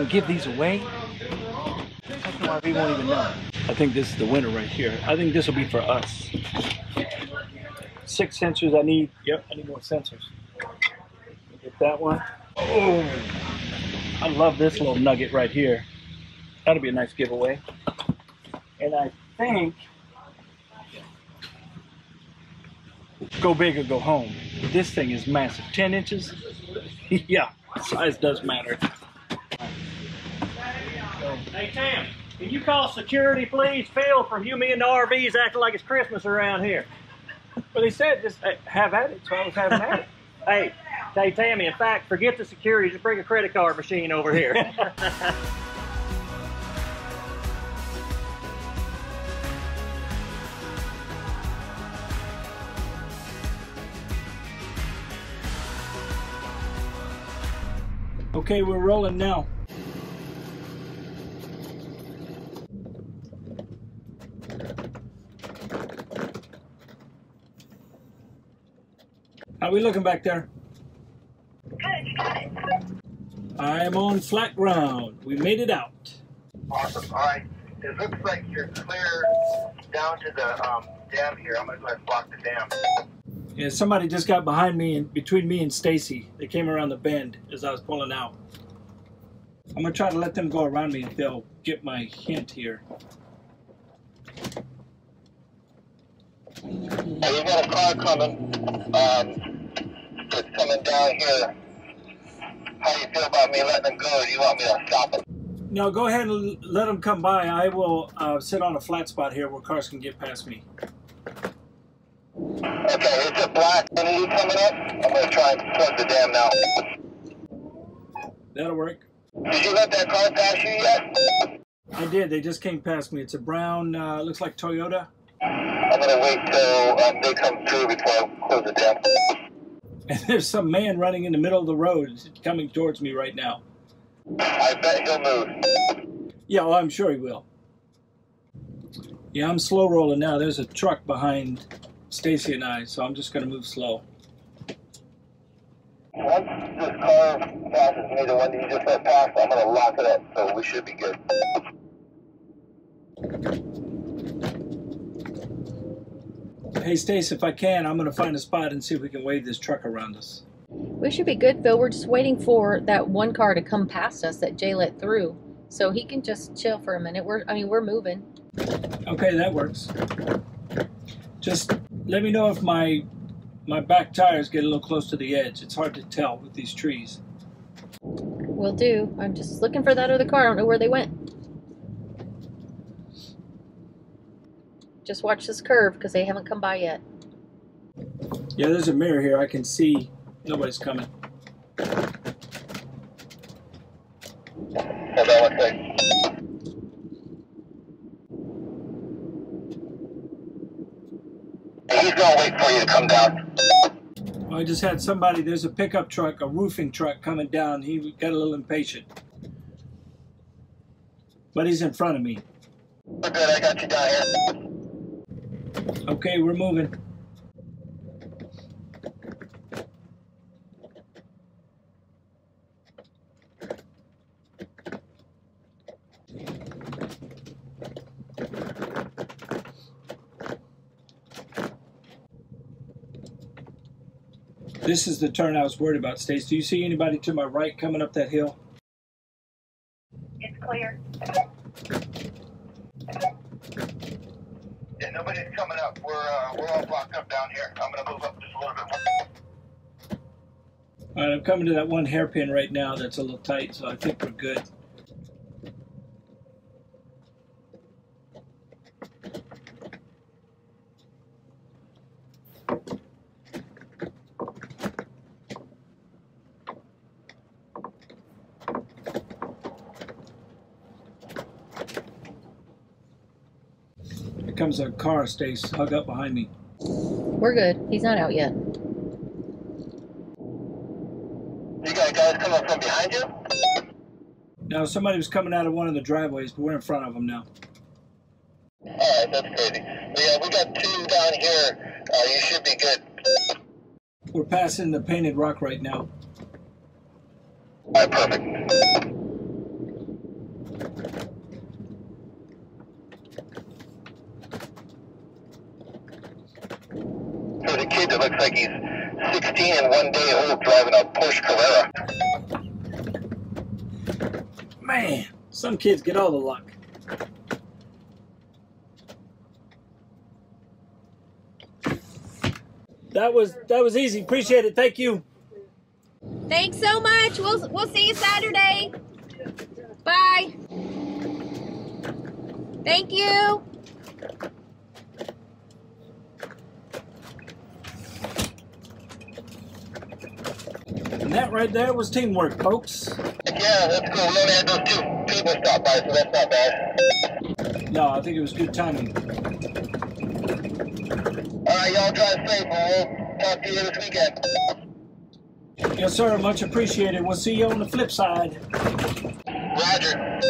even give these away, Techno RV won't even know. I think this is the winner right here. I think this will be for us. 6 sensors I need. Yep, I need more sensors. Get that one. Oh, I love this little nugget right here. That'll be a nice giveaway. And I think, go big or go home. This thing is massive. 10 inches? Yeah, size does matter. Hey, Sam, can you call security, please? Phil from Hume and the RVs acting like it's Christmas around here. Well, they said just have at it, so I was having at it. Hey, Tami, in fact, forget the security. Just bring a credit card machine over here. Okay, we're rolling now. How are we looking back there? Good, you got it. I'm on flat ground. We made it out. Awesome. All right. It looks like you're clear down to the dam here. I'm going to go ahead and block the dam. Yeah, somebody just got behind me and between me and Stacy. They came around the bend as I was pulling out. I'm going to try to let them go around me if they'll get my hint here. Hey, we got a car coming. It's coming down here. How do you feel about me letting them go, or do you want me to stop them? No, go ahead and let them come by. I will sit on a flat spot here where cars can get past me. Okay, it's a black entity coming up. I'm going to try and plug the dam now. That'll work. Did you let that car pass you yet? I did. They just came past me. It's a brown, looks like Toyota. I'm going to wait till they come through before I close the dam. And there's some man running in the middle of the road coming towards me right now. I bet he'll move. Yeah, well, I'm sure he will. Yeah, I'm slow rolling now. There's a truck behind Stacy and I, so I'm just going to move slow. Once this car passes me, the one that you just let pass, I'm going to lock it up, so we should be good. Hey, Stace, if I can, I'm going to find a spot and see if we can wave this truck around us. We should be good, Phil. We're just waiting for that one car to come past us that Jay let through, so he can just chill for a minute. We're moving. Okay, that works. Just let me know if my back tires get a little close to the edge. It's hard to tell with these trees. Will do. I'm just looking for that other car. I don't know where they went. Just watch this curve because they haven't come by yet. Yeah, there's a mirror here. I can see nobody's coming. Hold on one second. He's gonna wait for you to come down. Well, I just had somebody. There's a pickup truck, a roofing truck coming down. He got a little impatient, but he's in front of me. We're good. I got you down here. Okay, we're moving. This is the turn I was worried about, Stace. Do you see anybody to my right coming up that hill? It's clear. Nobody's coming up. We're all blocked up down here. I'm going to move up just a little bit more. All right, I'm coming to that one hairpin right now that's a little tight, so I think we're good. Comes a car, Stace, hug up behind me. We're good. He's not out yet. You got guys coming from behind you? No, somebody was coming out of one of the driveways, but we're in front of them now. All right, that's crazy. Yeah, we got 2 down here. You should be good. We're passing the painted rock right now. All right, perfect. It looks like he's 16 and 1 day old driving a Porsche Carrera. Man, some kids get all the luck. That was easy. Appreciate it. Thank you. Thanks so much. We'll see you Saturday. Bye. Thank you. And that right there was teamwork, folks. Yeah, that's cool. We only had those two people stop by, so that's not bad. No, I think it was good timing. All right, y'all drive safe, and we'll talk to you this weekend. Yes, sir. Much appreciated. We'll see you on the flip side. Roger.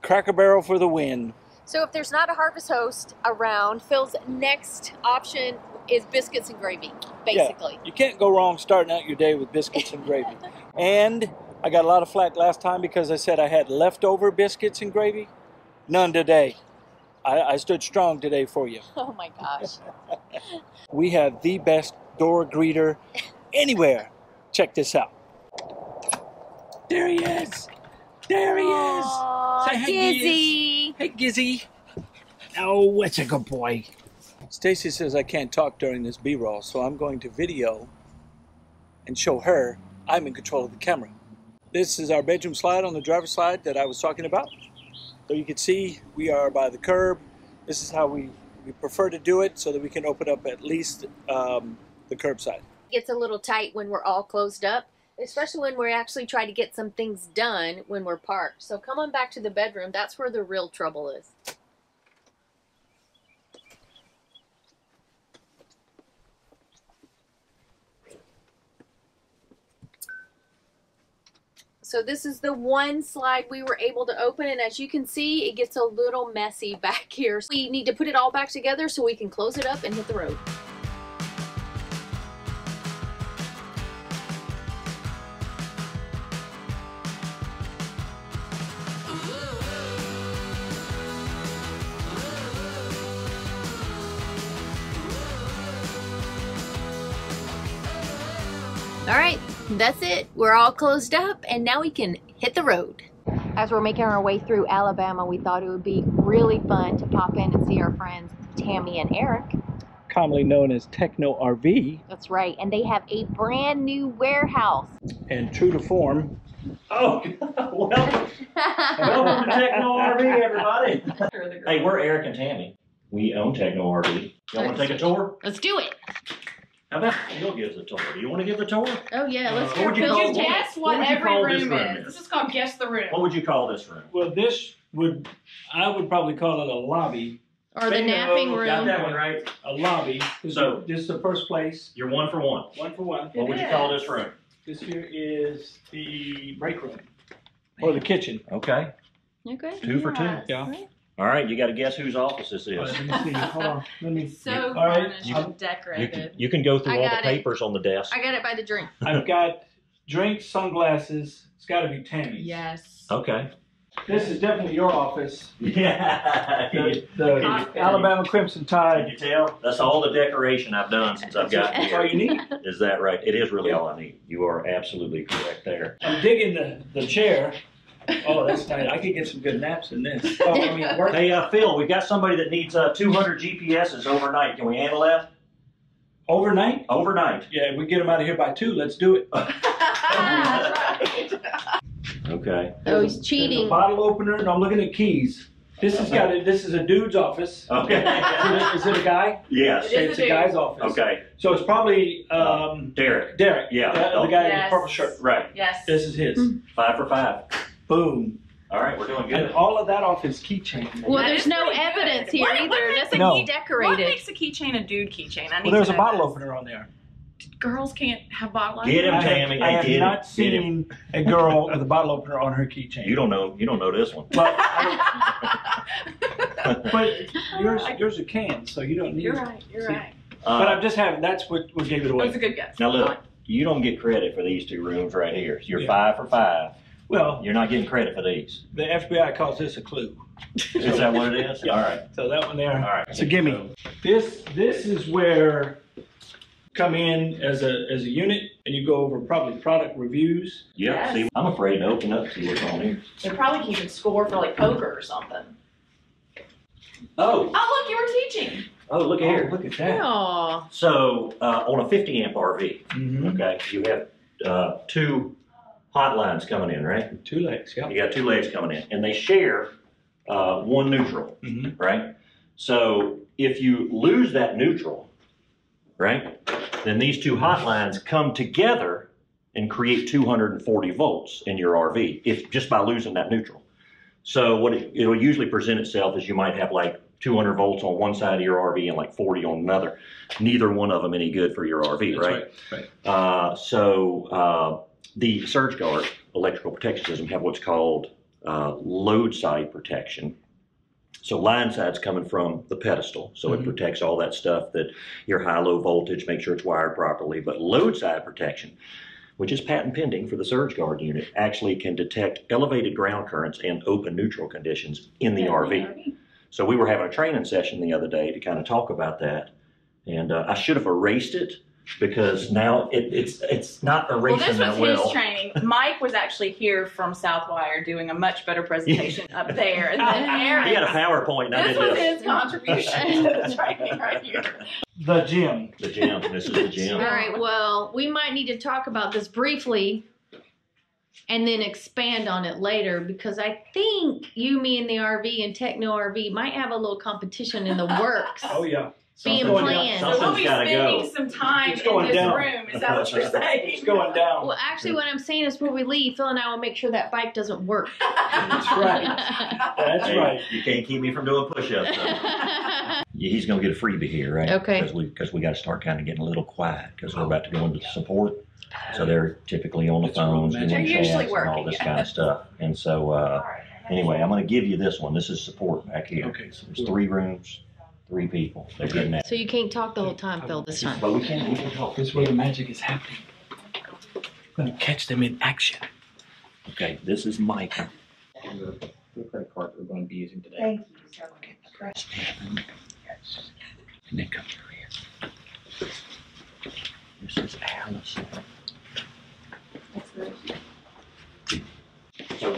Cracker Barrel for the win. So if there's not a harvest host around, Phil's next option is biscuits and gravy, basically. Yeah, you can't go wrong starting out your day with biscuits and gravy. And I got a lot of flack last time because I said I had leftover biscuits and gravy. None today. I stood strong today for you. Oh my gosh. We have the best door greeter anywhere. Check this out. There he is. There he is. Aww, say, hey, Gizzy. Hey, Gizzy. Oh, it's a good boy. Stacy says I can't talk during this B-roll, so I'm going to video and show her I'm in control of the camera. This is our bedroom slide on the driver's slide that I was talking about. So you can see we are by the curb. This is how we prefer to do it so that we can open up at least the curbside. It gets a little tight when we're all closed up, especially when we're actually trying to get some things done when we're parked. So come on back to the bedroom. That's where the real trouble is. So this is the one slide we were able to open, and as you can see, it gets a little messy back here. So we need to put it all back together so we can close it up and hit the road. All right. That's it. We're all closed up and now we can hit the road. As we're making our way through Alabama, we thought it would be really fun to pop in and see our friends Tami and Eric. Commonly known as Techno RV. That's right. And they have a brand new warehouse. And true to form. Oh, well, welcome to Techno RV, everybody. Hey, we're Eric and Tami. We own Techno RV. Y'all want to take a tour? Let's do it. How about you'll give the tour? Do you want to give the tour? Oh, yeah. Let's do it. Could you guess what every room is? This is called Guess the Room. What would you call this room? Well, this would, I would probably call it a lobby. Or the napping room. Got that one right. A lobby. So this is the first place. You're one for one. One for one. What would you call this room? This here is the break room. Or the kitchen. Okay. Okay. Two for two. Yeah. All right, you got to guess whose office this is. Let me see. Hold on. Let me see. So all right. I'm decorated. You can go through all the papers on the desk. I got it by the drink. I've got drinks, sunglasses. It's got to be Tammy's. Yes. Okay. This is definitely your office. Yeah. The Alabama Crimson Tide. Can you tell? That's all the decoration I've done since I've gotten here. That's all you need. Is that right? It is really all I need. You are absolutely correct there. I'm digging the chair. Oh, that's tight. I could get some good naps in this. Oh, I mean, hey, Phil, we've got somebody that needs 200 GPSs overnight. Can we handle that? Overnight? Overnight. Yeah, we get them out of here by 2. Let's do it. Okay. Oh, he's cheating. There's a bottle opener, and I'm looking at keys. This has got it. This is a dude's office. Okay. Is it a guy? Yes. It's a guy's office. Okay. So it's probably Derek. Derek. Yeah. The guy in the purple shirt. Right. Yes. This is his. Mm. 5 for 5. Boom. All right, we're doing good. And all of that off his keychain. Well, there's no evidence here either. That's a key decorated. What makes a keychain a dude keychain? Well, there's a bottle opener on there. Girls can't have bottle openers. Get him, Tami. I have not seen a girl with a bottle opener on her keychain. You don't know this one. Well, but yours are cans, so you don't need. You're right. You're right. But I'm just having. That's what gave it away. That's a good guess. Now look, you don't get credit for these two rooms right here. You're 5 for 5. Well, you're not getting credit for these. The FBI calls this a clue. Is that what it is? Yeah. All right. So that one there. All right. So give me. This is where come in as a unit and you go over probably product reviews. Yep. Yes. See, I'm afraid to open up to see what's on here. They're probably keeping score for like poker or something. Oh. Oh, look, you were teaching. Oh, look at here. Look at that. Aww. So on a 50 amp RV, mm-hmm. Okay, you have two hot lines coming in, right? Two legs, yeah. You got two legs coming in, and they share one neutral, mm-hmm. Right? So if you lose that neutral, right, then these two hot lines come together and create 240 volts in your RV if just by losing that neutral. So what it'll usually present itself is you might have like 200 volts on one side of your RV and like 40 on another. Neither one of them any good for your RV, right? Right, right. The Surge Guard electrical protection system have what's called load side protection. So line side's coming from the pedestal, so mm-hmm. It protects all that stuff that your high-low voltage, make sure it's wired properly. But load side protection, which is patent pending for the Surge Guard unit, actually can detect elevated ground currents and open neutral conditions in the RV. So we were having a training session the other day to kind of talk about that, and I should have erased it because now it's not erasing that well. Well, this was his training. Mike was actually here from Southwire doing a much better presentation up there, and then Eric. He had a PowerPoint. This was his contribution to the training right here. The gym. The gym. This is the gym. All right. Well, we might need to talk about this briefly, and then expand on it later, because I think you, me, and the RV and Techno RV might have a little competition in the works. Oh, yeah. Being planned. So we'll be spending some time in this room. Is that what you're saying? It's going down. Well, actually, what I'm saying is when we leave, Phil and I will make sure that bike doesn't work. That's right. That's right. You can't keep me from doing push-ups. So. He's going to get a freebie here, right? Okay. Because we got to start kind of getting a little quiet, because we're about to go into support. So they're typically on the phones, doing chats and all this kind of stuff. And so, anyway, I'm going to give you this one. This is support back here. Okay. So there's 3 rooms, 3 people. They're getting at. So you can't talk the whole time, Phil, this time. But we can talk. This is where the magic is happening. We're going to catch them in action. Okay, this is Mike. The credit card we're going to be using today. Thank you so much. And then come over here. This is Allison. So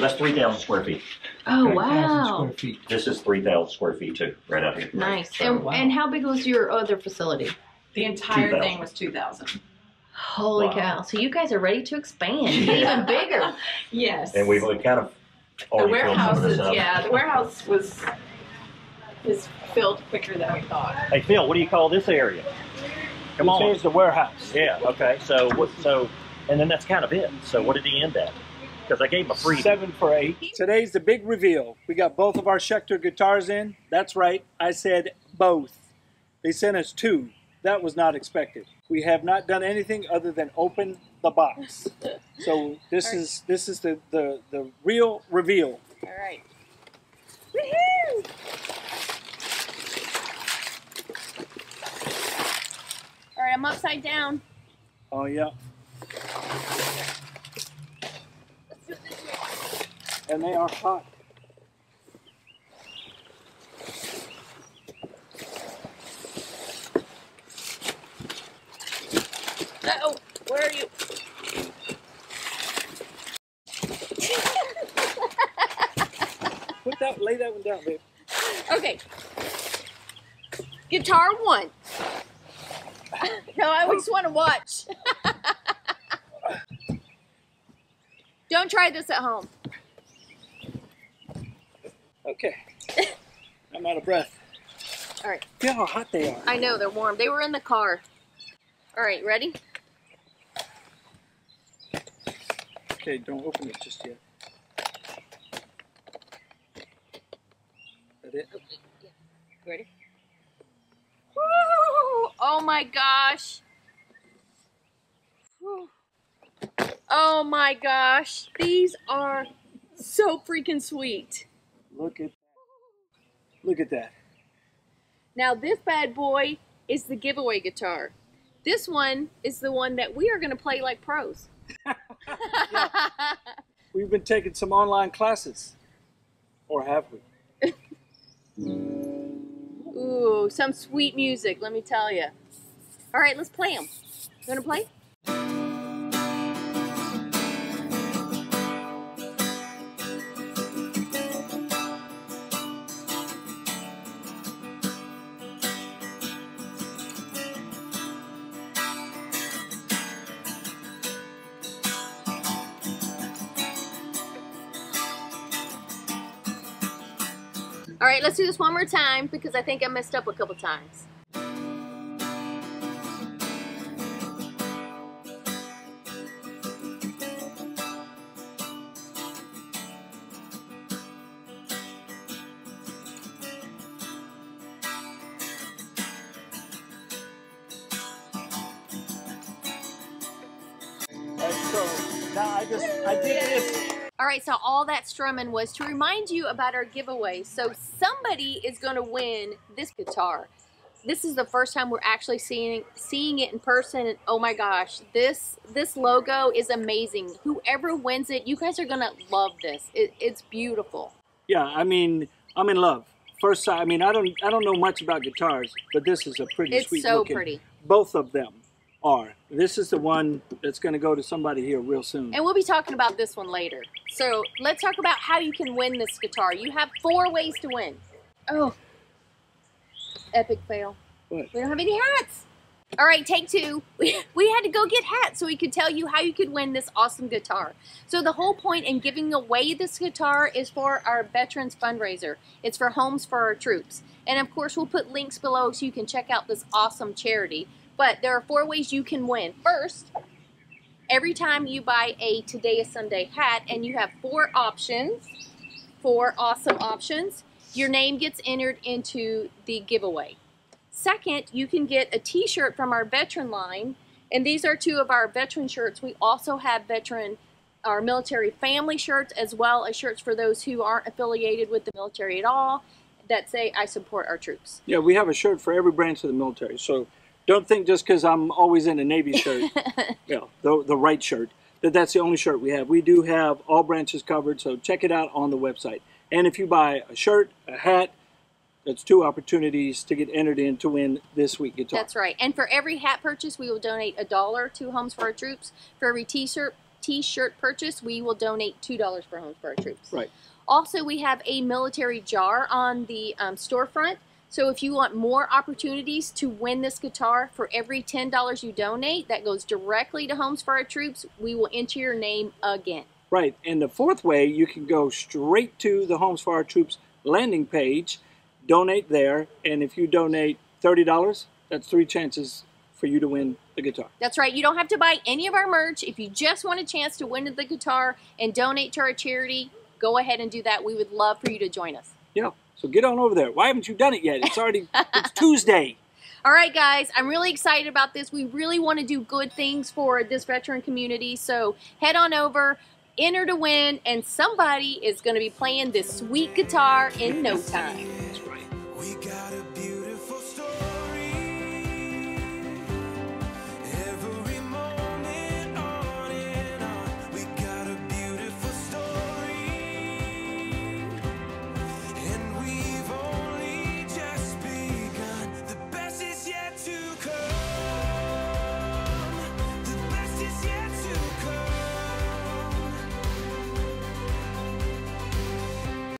that's 3,000 square feet. Oh, okay. Wow. Square feet. This is 3,000 square feet too, right up here. Nice. So, and, wow. And how big was your other facility? The entire thing was 2,000. Holy cow. So you guys are ready to expand. Even bigger. Yes. And we've kind of already filled some of this up. Yeah, the warehouse is filled quicker than we thought. Hey, Phil, what do you call this area? Come on. Here's the warehouse. Yeah, okay. And then that's kind of it. So what did he end at? Because I gave him a free 7 for 8. Today's the big reveal. We got both of our Schecter guitars in. That's right, I said both. They sent us 2. That was not expected. We have not done anything other than open the box. So this is the real reveal. All right. Woohoo! All right, I'm upside down. Oh yeah. And they are hot. Uh-oh, where are you? Lay that one down, babe. Okay. Guitar 1. No, I always want to watch. Don't try this at home. Okay, I'm out of breath. All right. Look how hot they are. I know, they're warm. They were in the car. All right, ready? Okay, don't open it just yet. That it? Yeah. Ready? Woo! Oh my gosh. Woo. Oh my gosh. These are so freaking sweet. Look at that. Now this bad boy is the giveaway guitar. This one is the one that we are going to play like pros. Yeah. We've been taking some online classes. Or have we? Ooh, some sweet music, let me tell you. All right, let's play them. You want to play? All right, let's do this one more time because I think I messed up a couple times. All right, so all that strumming was to remind you about our giveaway. So somebody is going to win this guitar. This is the first time we're actually seeing it in person. And oh my gosh, this logo is amazing. Whoever wins it, you guys are going to love this. It's beautiful. Yeah, I mean, I'm in love. First, I mean, I don't know much about guitars, but this is a pretty sweet looking. It's so pretty. Both of them are. This is the one that's going to go to somebody here real soon. And we'll be talking about this one later. So let's talk about how you can win this guitar. You have 4 ways to win. Oh, epic fail. What? We don't have any hats. All right, take 2. We had to go get hats so we could tell you how you could win this awesome guitar. So the whole point in giving away this guitar is for our veterans fundraiser. It's for Homes for Our Troops. And of course, we'll put links below so you can check out this awesome charity. But there are 4 ways you can win. First, every time you buy a Today is Someday hat, and you have 4 options, 4 awesome options, your name gets entered into the giveaway. Second, you can get a t-shirt from our veteran line, and these are 2 of our veteran shirts. We also have our military family shirts, as well as shirts for those who aren't affiliated with the military at all that say, I support our troops. Yeah, we have a shirt for every branch of the military. So don't think just because I'm always in a Navy shirt, you know, the right shirt, that's the only shirt we have. We do have all branches covered, so check it out on the website. And if you buy a shirt, a hat, that's 2 opportunities to get entered in to win this week's guitar. That's right. And for every hat purchase, we will donate $1 to Homes for Our Troops. For every t-shirt purchase, we will donate $2 for Homes for Our Troops. Right. Also, we have a military jar on the storefront. So if you want more opportunities to win this guitar, for every $10 you donate, that goes directly to Homes for Our Troops. We will enter your name again. Right, and the 4th way, you can go straight to the Homes for Our Troops landing page, donate there, and if you donate $30, that's 3 chances for you to win the guitar. That's right, you don't have to buy any of our merch. If you just want a chance to win the guitar and donate to our charity, go ahead and do that. We would love for you to join us. Yeah. So get on over there. Why haven't you done it yet? It's already, it's Tuesday. All right, guys, I'm really excited about this. We really want to do good things for this veteran community. So head on over, enter to win, and somebody is going to be playing this sweet guitar in no time. That's right. We got